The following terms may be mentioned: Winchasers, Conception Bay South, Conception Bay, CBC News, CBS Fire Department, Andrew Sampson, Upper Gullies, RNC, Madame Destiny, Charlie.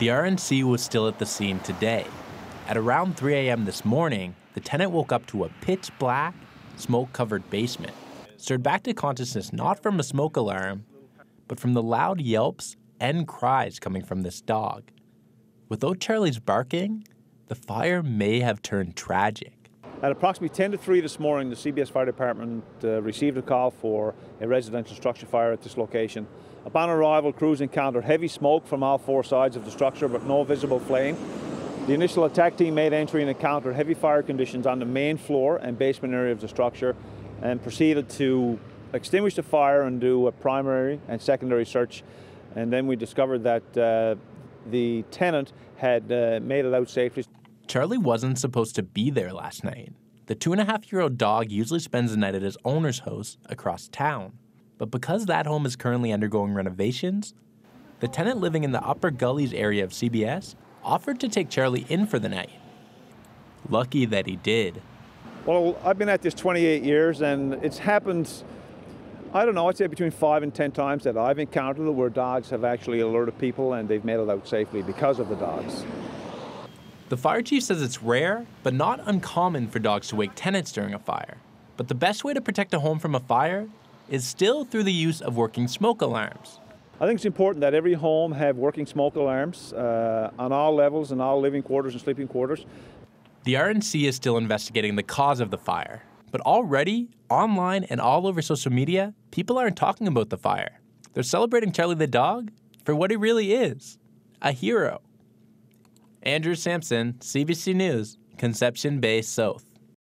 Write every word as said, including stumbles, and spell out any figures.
The R N C was still at the scene today. At around three A M this morning, the tenant woke up to a pitch-black, smoke-covered basement, stirred back to consciousness not from a smoke alarm, but from the loud yelps and cries coming from this dog. Without Charlie's barking, the fire may have turned tragic. At approximately ten to three this morning, the C B S Fire Department uh, received a call for a residential structure fire at this location. Upon arrival, crews encountered heavy smoke from all four sides of the structure, but no visible flame. The initial attack team made entry and encountered heavy fire conditions on the main floor and basement area of the structure, and proceeded to extinguish the fire and do a primary and secondary search. And then we discovered that uh, the tenant had uh, made it out safely. Charlie wasn't supposed to be there last night. The two-and-a-half-year-old dog usually spends the night at his owner's house across town. But because that home is currently undergoing renovations, the tenant living in the Upper Gullies area of C B S offered to take Charlie in for the night. Lucky that he did. Well, I've been at this twenty-eight years, and it's happened, I don't know, I'd say between five and ten times that I've encountered where dogs have actually alerted people and they've made it out safely because of the dogs. The fire chief says it's rare, but not uncommon for dogs to wake tenants during a fire. But the best way to protect a home from a fire is still through the use of working smoke alarms. I think it's important that every home have working smoke alarms uh, on all levels, in all living quarters and sleeping quarters. The R N C is still investigating the cause of the fire, but already, online and all over social media, people aren't talking about the fire. They're celebrating Charlie the dog for what he really is, a hero. Andrew Sampson, C B C News, Conception Bay, South.